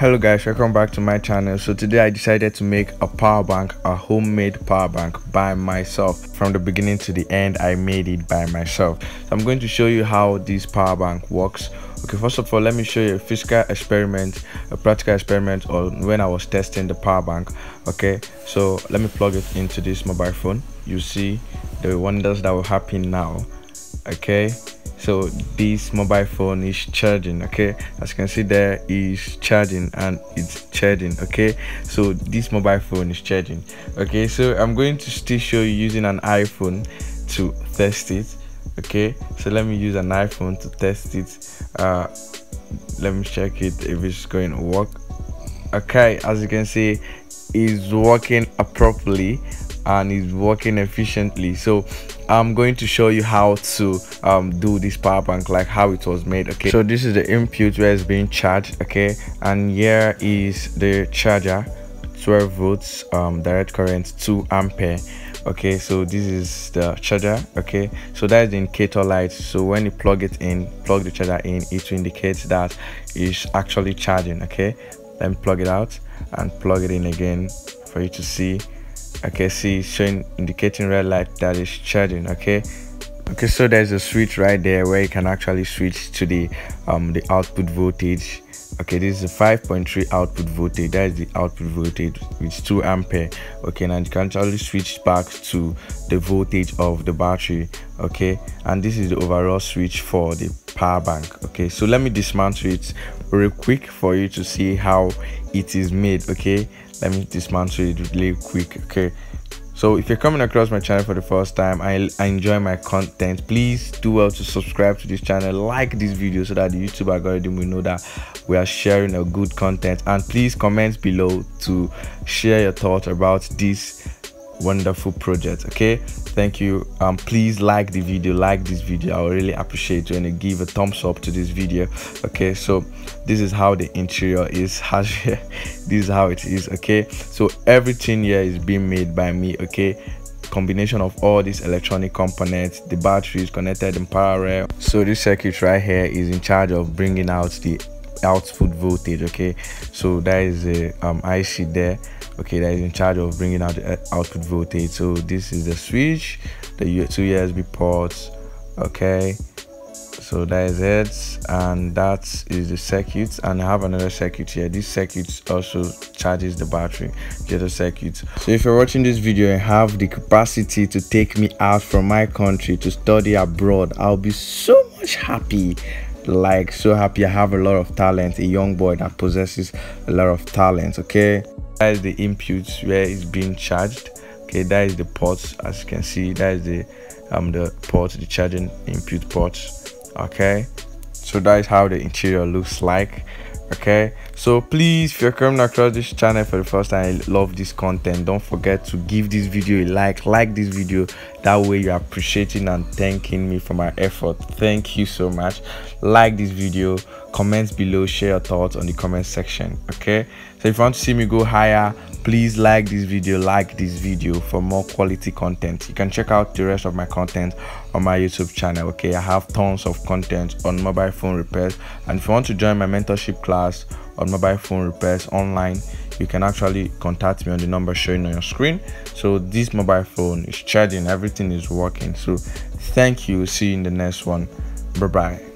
Hello guys, welcome back to my channel. So today I decided to make a power bank, a homemade power bank by myself. From the beginning to the end, I made it by myself. So I'm going to show you how this power bank works. Okay, first of all, let me show you a physical experiment, a practical experiment on when I was testing the power bank. Okay, so let me plug it into this mobile phone. You see the wonders that will happen now. Okay, so this mobile phone is charging. Okay, as you can see there is charging and it's charging. Okay, so this mobile phone is charging. Okay, so I'm going to still show you using an iPhone to test it. Okay, so let me use an iPhone to test it. Let me check it if it's going to work. Okay, as you can see it's working properly and it's working efficiently. So I'm going to show you how to do this power bank, like how it was made. Okay, so this is the input where it's being charged. Okay, and here is the charger, 12 volts direct current, 2 ampere. Okay, so this is the charger. Okay, so that is the indicator light. So when you plug it in, plug the charger in, it will indicate that it's actually charging. Okay, then plug it out and plug it in again for you to see. Okay, see, showing, indicating red light that is charging. Okay, so there's a switch right there where you can actually switch to the output voltage. Okay, this is a 5.3 output voltage. That is the output voltage with 2 ampere. Okay, and you can actually switch back to the voltage of the battery. Okay, and this is the overall switch for the power bank. Okay, so let me dismantle it real quick for you to see how it is made. Okay, let me dismantle it really quick. Okay, so if you're coming across my channel for the first time, I enjoy my content, please do well to subscribe to this channel, like this video so that the YouTube algorithm will know that we are sharing a good content, and please comment below to share your thoughts about this wonderful project. Okay, thank you. Please like the video, like this video. I would really appreciate when you give a thumbs up to this video. Okay, so this is how the interior is. This is how it is. Okay, so everything here is being made by me. Okay, combination of all these electronic components, the batteries connected in parallel. So this circuit right here is in charge of bringing out the output voltage. Okay, so that is a IC there. Okay, that is in charge of bringing out the output voltage. So this is the switch, the 2 USB ports. Okay, so that is it, and that is the circuit. And I have another circuit here. This circuit also charges the battery, the other circuit. So if you're watching this video and have the capacity to take me out from my country to study abroad, I'll be so much happy. Like, so happy. I have a lot of talent, a young boy that possesses a lot of talent. Okay, that is the inputs where it's being charged. Okay, that is the ports. As you can see, that is the port, the charging input ports. Okay, so that is how the interior looks like. Okay, so please, if you're coming across this channel for the first time, I love this content, don't forget to give this video a like this video. That way you're appreciating and thanking me for my effort. Thank you so much. Like this video, comment below, share your thoughts on the comment section. Okay, so if you want to see me go higher, please like this video for more quality content. You can check out the rest of my content on my YouTube channel. Okay, I have tons of content on mobile phone repairs, and if you want to join my mentorship class on mobile phone repairs online, you can actually contact me on the number showing on your screen. So this mobile phone is charging, everything is working. So thank you, see you in the next one. Bye bye.